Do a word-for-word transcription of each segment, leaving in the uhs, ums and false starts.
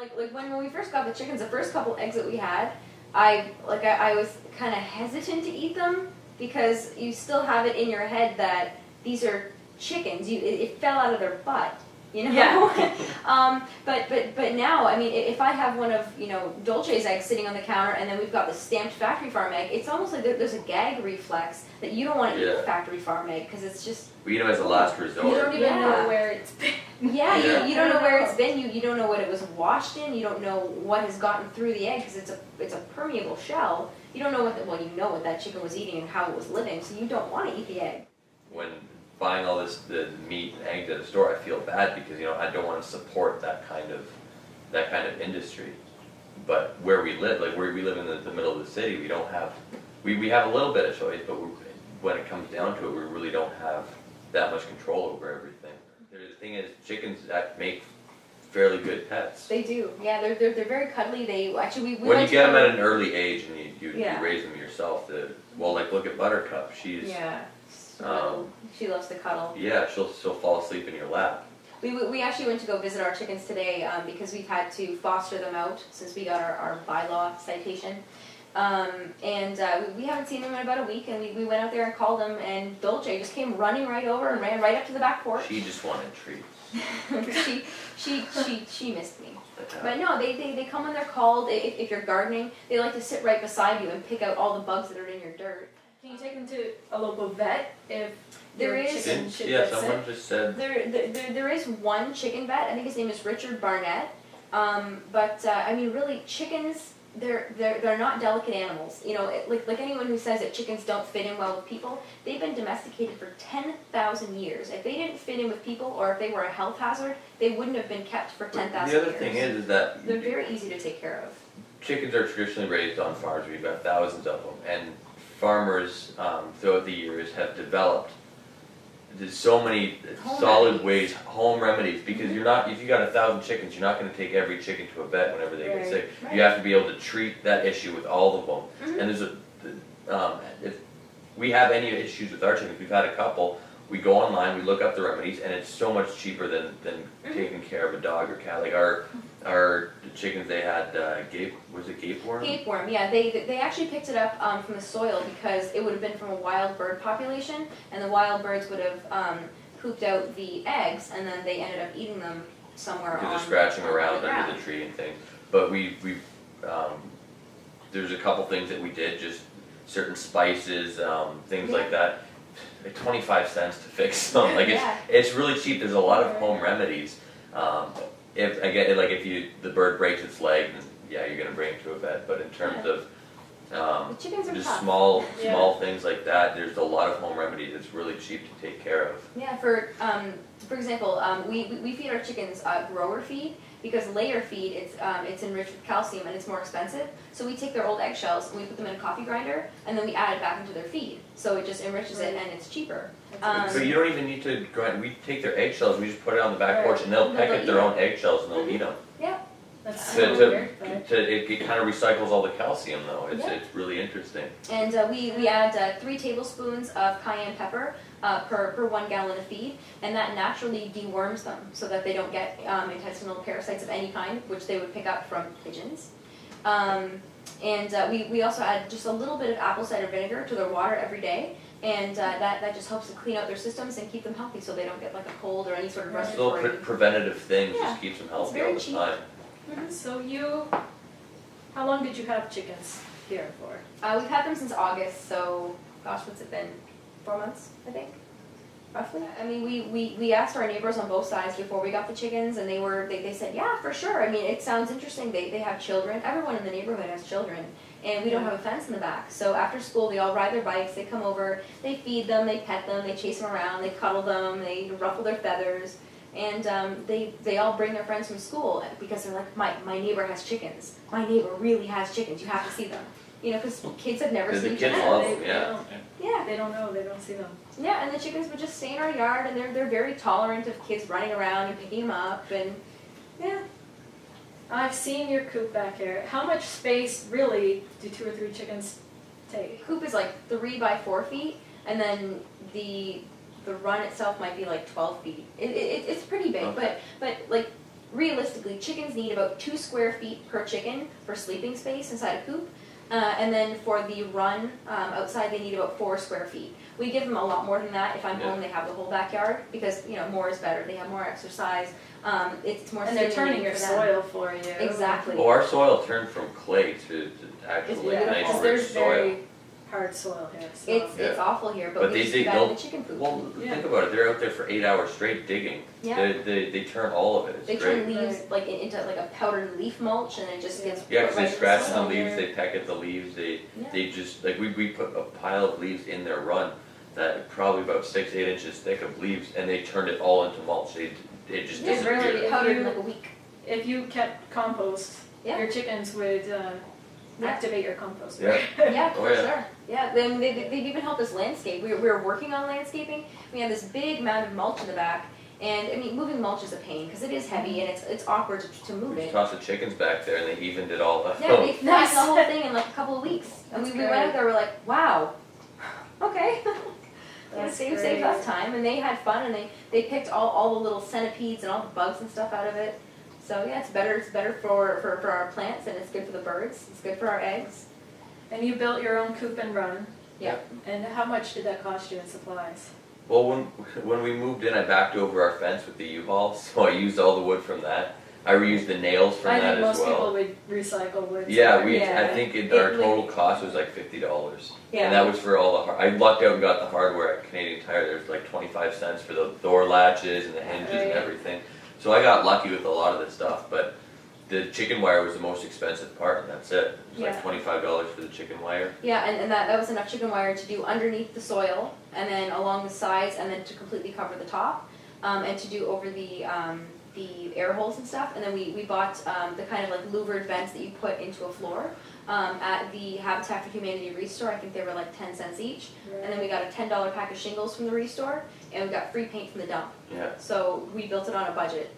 Like, like when we first got the chickens, the first couple eggs that we had, I like I, I was kind of hesitant to eat them because you still have it in your head that these are chickens. You it, it fell out of their butt, you know. Yeah. um, but but but now, I mean, if I have one of you know Dolce's eggs sitting on the counter, and then we've got the stamped factory farm egg, it's almost like there, there's a gag reflex that you don't want to yeah. eat a factory farm egg because it's just. We eat them as a last resort. You don't even yeah. know where it's been. Yeah, yeah. You, you don't know where it's been. You you don't know what it was washed in. You don't know what has gotten through the egg because it's a it's a permeable shell. You don't know what the, well you know what that chicken was eating and how it was living, so you don't want to eat the egg. When buying all this the meat and eggs at a store, I feel bad because you know I don't want to support that kind of that kind of industry. But where we live, like where we live in the, the middle of the city, we don't have we we have a little bit of choice, but we, when it comes down to it, we really don't have that much control over everything. The thing is, chickens that make fairly good pets. They do. Yeah, they're they're, they're very cuddly. They actually we, we when you get them at an early age and you you, yeah. you raise them yourself. The, well, like look at Buttercup. She's yeah. Um, she loves to cuddle. Yeah, she'll she'll fall asleep in your lap. We we actually went to go visit our chickens today um, because we've had to foster them out since we got our our bylaw citation. Um, and uh, we, we haven't seen them in about a week, and we, we went out there and called them, and Dolce just came running right over and ran right up to the back porch. She just wanted treats. she, she, she, she missed me. But no, they, they, they come when they're called. If, if you're gardening, they like to sit right beside you and pick out all the bugs that are in your dirt. Can you take them to a local vet if there is? Chicken should yeah, someone just said there, there, there, there is one chicken vet. I think his name is Richard Barnett. Um, but uh, I mean, really, chickens. They're, they're, they're not delicate animals. You know, it, like, like anyone who says that chickens don't fit in well with people, they've been domesticated for ten thousand years. If they didn't fit in with people or if they were a health hazard, they wouldn't have been kept for ten thousand years. The other thing is, is that... They're very easy to take care of. Chickens are traditionally raised on farms. We've got thousands of them. And farmers um, throughout the years have developed there's so many home solid remedies. ways, home remedies, because mm-hmm. you're not, if you got a thousand chickens, you're not going to take every chicken to a vet whenever they right. get sick. Right. You have to be able to treat that issue with all of them. Mm-hmm. And there's a, um, if we have any issues with our chickens, we've had a couple, we go online, we look up the remedies, and it's so much cheaper than, than mm-hmm. taking care of a dog or cat. Like our, our chickens, they had uh, gape, was it gapeworm? Gapeworm, yeah. They, they actually picked it up um, from the soil because it would have been from a wild bird population, and the wild birds would have um, pooped out the eggs, and then they ended up eating them somewhere on the ground. They're scratching around under the tree and things. But we, we um, there's a couple things that we did, just certain spices, um, things yeah. like that. Like twenty-five cents to fix them. Like it's yeah. it's really cheap. There's a lot of home remedies. Um, if I get like if you the bird breaks its leg, then yeah, you're gonna bring it to a vet. But in terms yeah. of um, just tough. small yeah. small things like that, there's a lot of home remedies. It's really cheap to take care of. Yeah. For um, for example, um, we we feed our chickens uh, grower feed. Because layer feed, it's um, it's enriched with calcium and it's more expensive. So we take their old eggshells and we put them in a coffee grinder and then we add it back into their feed. So it just enriches right. it and it's cheaper. Um, so you don't even need to grind. We take their eggshells, we just put it on the back right. porch and they'll, they'll peck at their them. own eggshells and they'll mm-hmm. eat them. Yeah. That's to, to, weird, to, it, it kind of recycles all the calcium though. It's, yeah. it's really interesting. And uh, we, we add uh, three tablespoons of cayenne pepper uh, per, per one gallon of feed, and that naturally deworms them so that they don't get um, intestinal parasites of any kind, which they would pick up from pigeons. Um, and uh, we, we also add just a little bit of apple cider vinegar to their water every day. And uh, that, that just helps to clean out their systems and keep them healthy so they don't get like a cold or any sort of respiratory. Little pre preventative things yeah. just keeps them healthy all the cheap. time. Mm-hmm. So you, how long did you have chickens here for? Uh, we've had them since August, so gosh, what's it been? Four months, I think, roughly. I mean, we, we, we asked our neighbors on both sides before we got the chickens, and they were they, they said, yeah, for sure. I mean, it sounds interesting. They, they have children. Everyone in the neighborhood has children, and we yeah. don't have a fence in the back. So after school, they all ride their bikes. They come over. They feed them. They pet them. They chase them around. They cuddle them. They ruffle their feathers. And um, they, they all bring their friends from school because they're like, my, my neighbor has chickens. My neighbor really has chickens. You have to see them. You know, because kids have never seen chickens. They, yeah. They yeah. They don't know. They don't see them. Yeah, and the chickens would just stay in our yard, and they're, they're very tolerant of kids running around and picking them up. And, yeah. I've seen your coop back here. How much space, really, do two or three chickens take? The coop is like three by four feet, and then the... The run itself might be like twelve feet. It, it, it's pretty big, okay. but but like realistically, chickens need about two square feet per chicken for sleeping space inside a coop. Uh, and then for the run um, outside, they need about four square feet. We give them a lot more than that. If I'm yeah. home, they have the whole backyard because you know more is better. They have more exercise. Um, it's more. And they're turning your soil for you. Exactly. Well, our soil turned from clay to, to actually nice rich soil. Very hard soil here. So. It's yeah. it's awful here, but, but we they dig the chicken food. Well, yeah. think about it. They're out there for eight hours straight digging. Yeah. They they, they turn all of it. It's they great. turn leaves right. like into like a powdered leaf mulch, and it just yeah. gets. Yeah, because right they scratch the, the leaves, they peck at the leaves, they yeah. they just like we we put a pile of leaves in their run that probably about six eight inches thick of leaves, and they turned it all into mulch. They they just yeah, disappeared. Really, it powdered in like a week. If you kept compost, yeah. your chickens would. Uh, Activate your compost. Yeah, yeah for oh, yeah. sure. Yeah, they, they, they've even helped us landscape. We were, we were working on landscaping. We had this big mound of mulch in the back, and I mean, moving mulch is a pain because it is heavy and it's it's awkward to, to move we it. Tossed the chickens back there, and they evened it all up. Yeah, they evened nice. the whole thing in like a couple of weeks, That's and we, we went out there. We're like, wow, okay. It saved saved us time, and they had fun, and they they picked all all the little centipedes and all the bugs and stuff out of it. So yeah, it's better. It's better for, for, for our plants, and it's good for the birds. It's good for our eggs. And you built your own coop and run. Yeah. And how much did that cost you in supplies? Well, when when we moved in, I backed over our fence with the U-Haul, so I used all the wood from that. I reused the nails from I that as well. I think most people would recycle wood. Yeah, we. Yeah. I think it, our total cost was like fifty dollars. Yeah. And that was for all the. Hard I lucked out and got the hardware at Canadian Tire. There's like twenty-five cents for the door latches and the hinges right. and everything. So I got lucky with a lot of this stuff, but the chicken wire was the most expensive part, and that's it. It was yeah. like twenty-five dollars for the chicken wire. Yeah, and, and that, that was enough chicken wire to do underneath the soil, and then along the sides, and then to completely cover the top, um, and to do over the um, the air holes and stuff. And then we, we bought um, the kind of like louvered vents that you put into a floor um, at the Habitat for Humanity ReStore. I think they were like ten cents each. Right. And then we got a ten dollar pack of shingles from the ReStore, and we got free paint from the dump. Yeah. So we built it on a budget.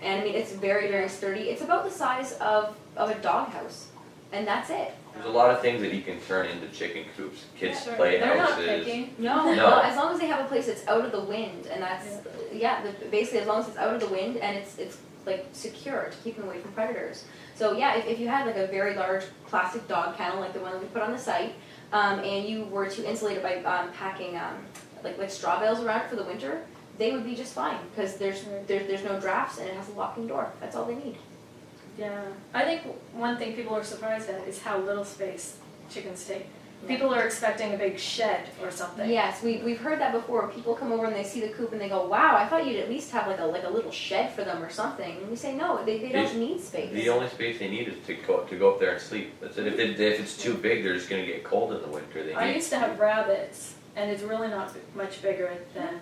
And I mean, it's very, very sturdy. It's about the size of, of a doghouse, and that's it. There's a lot of things that you can turn into chicken coops, kids' yeah, sure. playhouses. They're not picking. No, no. Well, as long as they have a place that's out of the wind, and that's yeah, yeah the, basically as long as it's out of the wind and it's it's like secure to keep them away from predators. So yeah, if, if you had like a very large plastic dog kennel like the one that we put on the site, um, and you were to insulate it by um, packing um, like like straw bales around it for the winter, they would be just fine because there's there, there's no drafts and it has a locking door. That's all they need. Yeah, I think one thing people are surprised at is how little space chickens take. Yeah. People are expecting a big shed or something. Yes, we we've heard that before. People come over and they see the coop and they go, "Wow, I thought you'd at least have like a like a little shed for them or something." And we say, "No, they, they don't need space." The only space they need is to go to go up there and sleep. That's it. If it, if it's too big, they're just going to get cold in the winter. They I used to have rabbits, and it's really not much bigger than.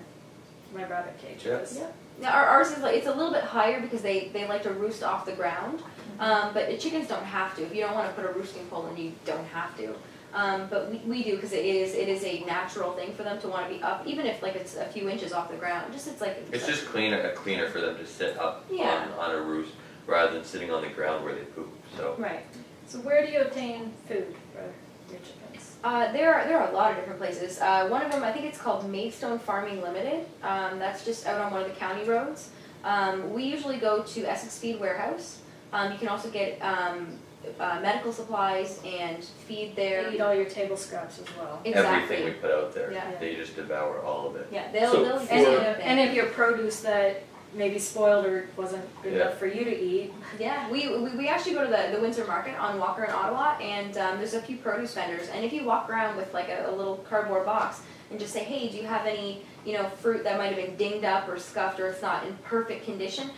My rabbit cage was. Yeah. Now our, ours is like it's a little bit higher because they they like to roost off the ground, um, but chickens don't have to. If you don't want to put a roosting pole in, you don't have to. Um, but we, we do because it is it is a natural thing for them to want to be up, even if like it's a few inches off the ground. Just it's like it's, it's like, just cleaner a cleaner for them to sit up yeah. on, on a roost rather than sitting on the ground where they poop. So right. So where do you obtain food for your chickens? Uh, there are there are a lot of different places. Uh, one of them, I think it's called Maidstone Farming Limited. Um, that's just out on one of the county roads. Um, we usually go to Essex Feed Warehouse. Um, you can also get um, uh, medical supplies and feed there. You eat all your table scraps as well. Exactly. Everything we put out there, yeah. they just devour all of it. Yeah, they'll, so they'll and, if, and if your produce that maybe spoiled or wasn't good yeah. enough for you to eat. Yeah, we, we, we actually go to the, the winter market on Walker in Ottawa, and um, there's a few produce vendors, and if you walk around with like a, a little cardboard box and just say, hey, do you have any, you know, fruit that might have been dinged up or scuffed or it's not in perfect condition,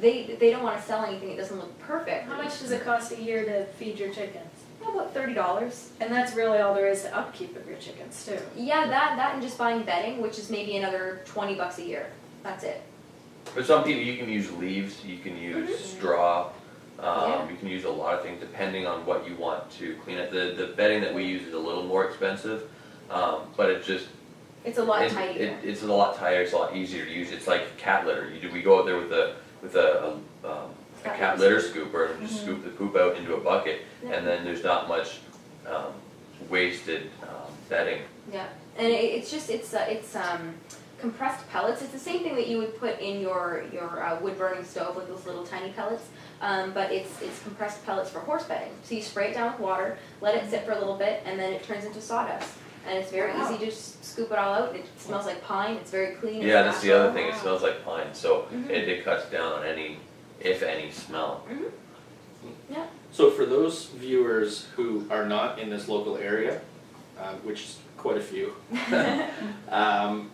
they they don't want to sell anything that doesn't look perfect. How much does it cost a year to feed your chickens? About thirty dollars. And that's really all there is to upkeep of your chickens too. Yeah, that, that and just buying bedding, which is maybe another twenty bucks a year. That's it. For some people, you can use leaves, you can use mm-hmm. straw, um, yeah. you can use a lot of things depending on what you want to clean up. The, the bedding that we use is a little more expensive, um, but it's just... It's a lot it, tidier. It, it's a lot tidier, it's a lot easier to use. It's like cat litter. You, we go out there with a, with a, a, um, a cat litter scooper and just mm-hmm. scoop the poop out into a bucket, yeah. and then there's not much um, wasted um, bedding. Yeah, and it, it's just, it's, uh, it's um, compressed pellets. It's the same thing that you would put in your, your uh, wood-burning stove with those little tiny pellets, um, but it's, it's compressed pellets for horse bedding. So you spray it down with water, let it sit for a little bit, and then it turns into sawdust. And it's very wow. easy to just scoop it all out. It smells like pine. It's very clean. Yeah, that's the other thing. Wow. It smells like pine, so mm-hmm. it, it cuts down on any, if any, smell. Mm-hmm. Yeah. So for those viewers who are not in this local area, uh, which is quite a few, um,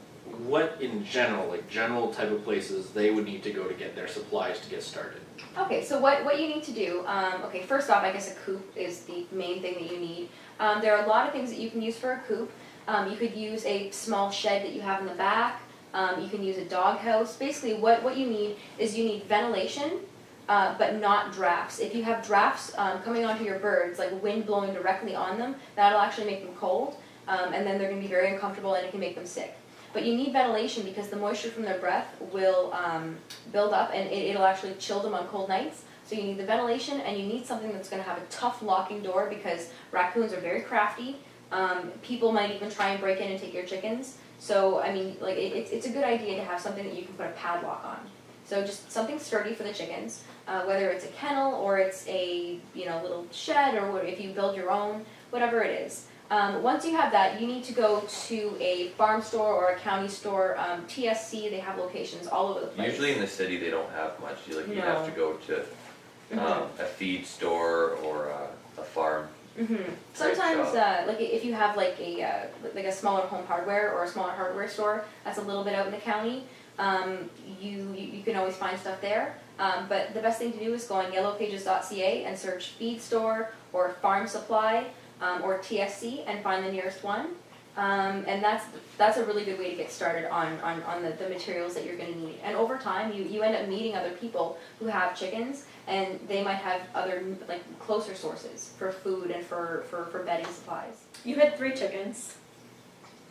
what in general, like general type of places they would need to go to get their supplies to get started? Okay, so what, what you need to do, um, okay, first off, I guess a coop is the main thing that you need. Um, there are a lot of things that you can use for a coop. Um, you could use a small shed that you have in the back. Um, you can use a dog house. Basically, what, what you need is you need ventilation, Uh, but not drafts. If you have drafts um, coming onto your birds, like wind blowing directly on them, that'll actually make them cold, um, and then they're going to be very uncomfortable and it can make them sick. But you need ventilation because the moisture from their breath will um, build up and it, it'll actually chill them on cold nights. So you need the ventilation and you need something that's going to have a tough locking door because raccoons are very crafty. Um, people might even try and break in and take your chickens. So, I mean, like it, it's, it's a good idea to have something that you can put a padlock on. So just something sturdy for the chickens, uh, whether it's a kennel or it's a you know little shed or if you build your own, whatever it is. Um, once you have that, you need to go to a farm store or a county store. Um, T S C, they have locations all over the place. Usually in the city they don't have much. You, like, no. you have to go to um, mm-hmm. a feed store or a, a farm. Mm-hmm. Sometimes, uh, like if you have like a uh, like a smaller home hardware or a smaller hardware store, that's a little bit out in the county. Um, you, you can always find stuff there, um, but the best thing to do is go on Yellow Pages dot C A and search feed store or farm supply um, or T S C and find the nearest one. Um, and that's that's a really good way to get started on, on, on the, the materials that you're going to need. And over time, you, you end up meeting other people who have chickens, and they might have other like closer sources for food and for, for, for bedding supplies. You had three chickens.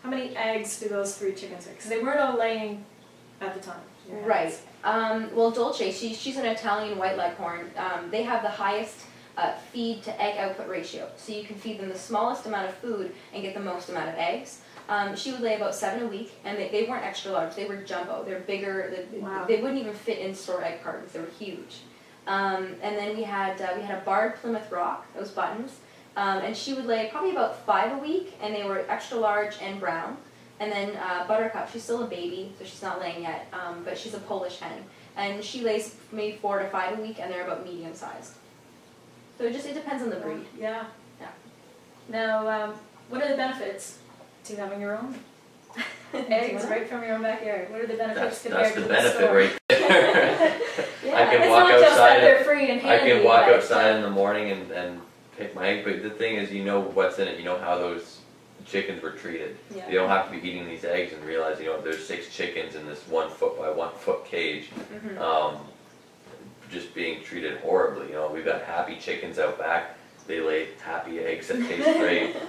How many eggs do those three chickens have? Because they weren't all laying at the time. Yeah. Right. Um, well, Dolce, she, she's an Italian white leghorn. Um, they have the highest uh, feed to egg output ratio. So you can feed them the smallest amount of food and get the most amount of eggs. Um, she would lay about seven a week, and they, they weren't extra large. They were jumbo. They're bigger. They, wow. they wouldn't even fit in store egg cartons. They were huge. Um, and then we had uh, we had a barred Plymouth Rock. Those buttons. Um, and she would lay probably about five a week, and they were extra large and brown. And then uh, Buttercup, she's still a baby, so she's not laying yet, um, but she's a Polish hen. And she lays maybe four to five a week, and they're about medium-sized. So it just it depends on the breed. Yeah. Yeah. Now, um, what are the benefits to having your own eggs right from your own backyard? What are the benefits that's, compared that's to the That's the benefit the store? Right there. Yeah. I can it's walk outside. They're free and handy, I can walk outside in the morning and, and pick my egg, but the thing is, you know what's in it. You know how those chickens were treated. Yeah. You don't have to be eating these eggs and realize, you know, there's six chickens in this one foot by one foot cage, mm-hmm. um, just being treated horribly. You know, we've got happy chickens out back. They lay happy eggs that taste great. Um,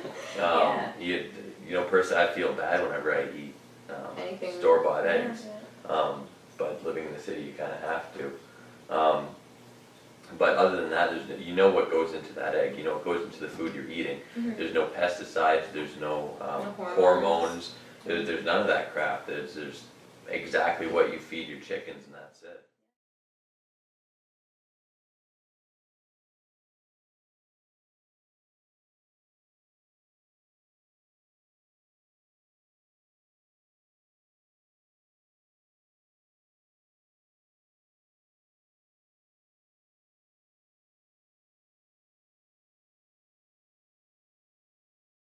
yeah. you, you know, personally, I feel bad whenever I eat um, store-bought eggs. Yeah. Um, but living in the city, you kind of have to. Um, But other than that, there's no, you know what goes into that egg. You know what goes into the food you're eating. Mm-hmm. There's no pesticides. There's no, um, no hormones. hormones. There's, there's none of that crap. There's, there's exactly what you feed your chickens, and that's it.